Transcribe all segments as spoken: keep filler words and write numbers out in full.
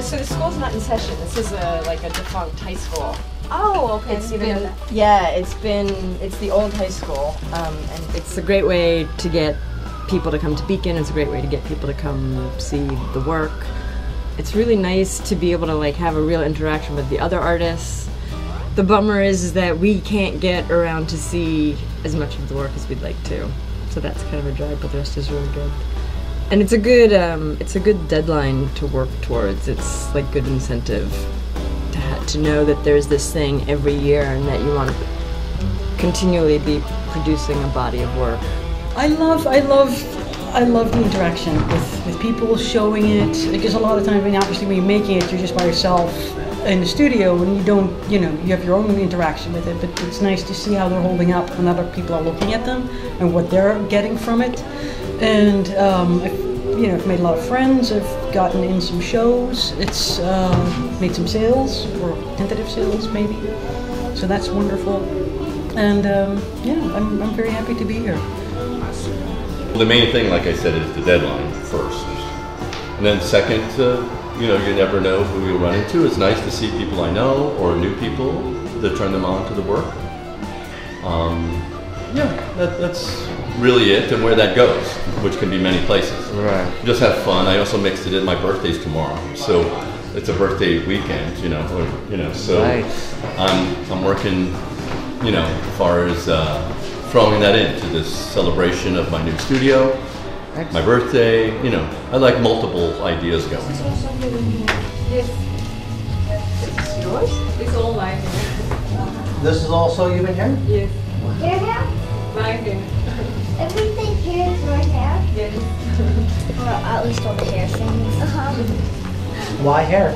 So the school's not in session. This is a like a defunct high school. Oh, okay. It's been, yeah, it's been it's the old high school, um, and it's a great way to get people to come to Beacon. It's a great way to get people to come see the work. It's really nice to be able to like have a real interaction with the other artists. The bummer is that we can't get around to see as much of the work as we'd like to. So that's kind of a drag, but the rest is really good. And it's a good, um, it's a good deadline to work towards. It's like good incentive to ha to know that there's this thing every year and that you want to continually be producing a body of work. I love, I love, I love the interaction with, with people showing it. Because a lot of times, I mean, obviously, when you're making it, you're just by yourself in the studio, and you don't, you know, you have your own interaction with it. But it's nice to see how they're holding up when other people are looking at them and what they're getting from it. And um, I've, you know, I've made a lot of friends. I've gotten in some shows. It's uh, made some sales, or tentative sales maybe. So that's wonderful. And um, yeah, I'm, I'm very happy to be here. Well, the main thing, like I said, is the deadline first, and then second, uh, you know, you never know who you'll run into. It's nice to see people I know or new people that turn them on to the work. Um, yeah, that, that's. really it, and where that goes, which can be many places. Right. Just have fun. I also mixed it in. My birthday's tomorrow, so it's a birthday weekend. You know, or, you know. So nice. I'm I'm working, you know, as far as uh, throwing that into this celebration of my new studio, excellent. My birthday. You know, I like multiple ideas going. Yes. This is yours. It's all mine. This is also you in here. Yes. Here now. Mine here. Everything here is right now? Yes. Or at least all the hair things. Uh-huh. Why hair?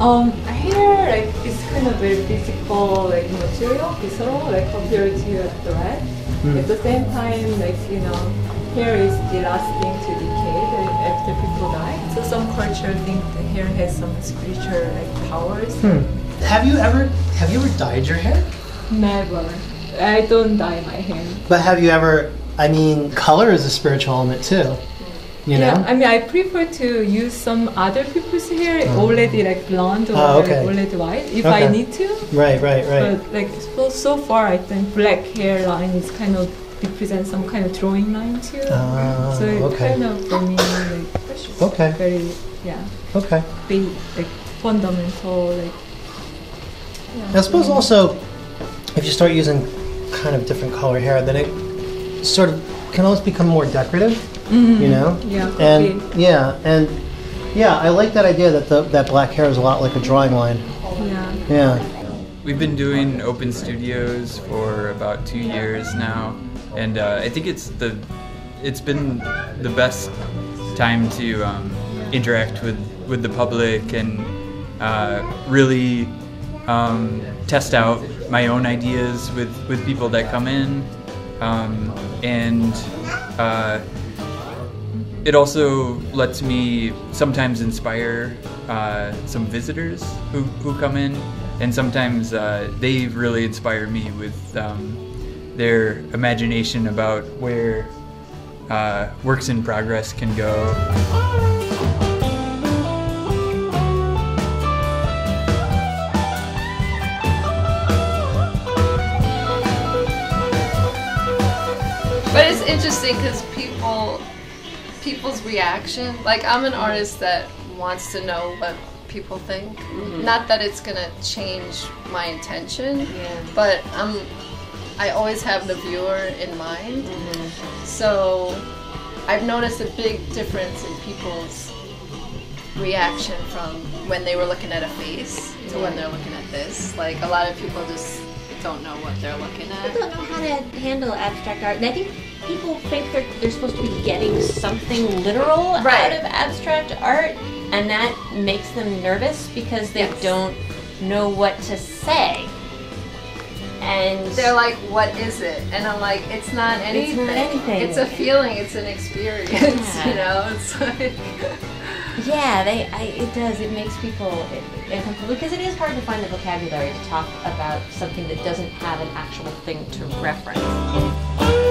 Um, hair, like, it's kind of very physical, like, material, visceral, like, compared to a thread. Mm. At the same time, like, you know, hair is the last thing to decay after people die. So some culture think the hair has some spiritual, like, powers. Hmm. Have you ever, have you ever dyed your hair? Never. I don't dye my hair. But have you ever... I mean, color is a spiritual element too, you yeah, know? I mean, I prefer to use some other people's hair, oh. already like blonde or oh, okay. already white, if okay. I need to. Right, right, right. But like, so, so far, I think black hair line is kind of represents some kind of drawing line too. Uh, so it okay. kind of, for me, like, precious. Okay. Very, yeah. Okay. Big, like, fundamental, like... Yeah, I suppose and, also, if you start using kind of different color hair, then it sort of can almost become more decorative, mm-hmm. you know? Yeah, and be. yeah, and yeah, I like that idea that the, that black hair is a lot like a drawing line. Yeah. Yeah. We've been doing open studios for about two years now, and uh, I think it's the it's been the best time to um, interact with with the public and uh, really um, test out my own ideas with with people that come in. Um, and uh, it also lets me sometimes inspire uh, some visitors who, who come in, and sometimes uh, they really inspire me with um, their imagination about where uh, works in progress can go. But it's interesting because people, people's reaction, like I'm an artist that wants to know what people think. Mm-hmm. Not that it's going to change my intention, yeah. but I'm, I always have the viewer in mind. Mm-hmm. So I've noticed a big difference in people's reaction from when they were looking at a face to when they're looking at this. Like a lot of people just don't know what they're looking at. People don't know how to handle abstract art. And I think people think they're, they're supposed to be getting something literal right. out of abstract art, and that makes them nervous because they yes. don't know what to say. And they're like, what is it? And I'm like, it's not anything. It's not anything. It's a feeling. It's an experience. Yeah. You know, it's like. Yeah, they. I, it does. It makes people uncomfortable because it is hard to find the vocabulary to talk about something that doesn't have an actual thing to reference.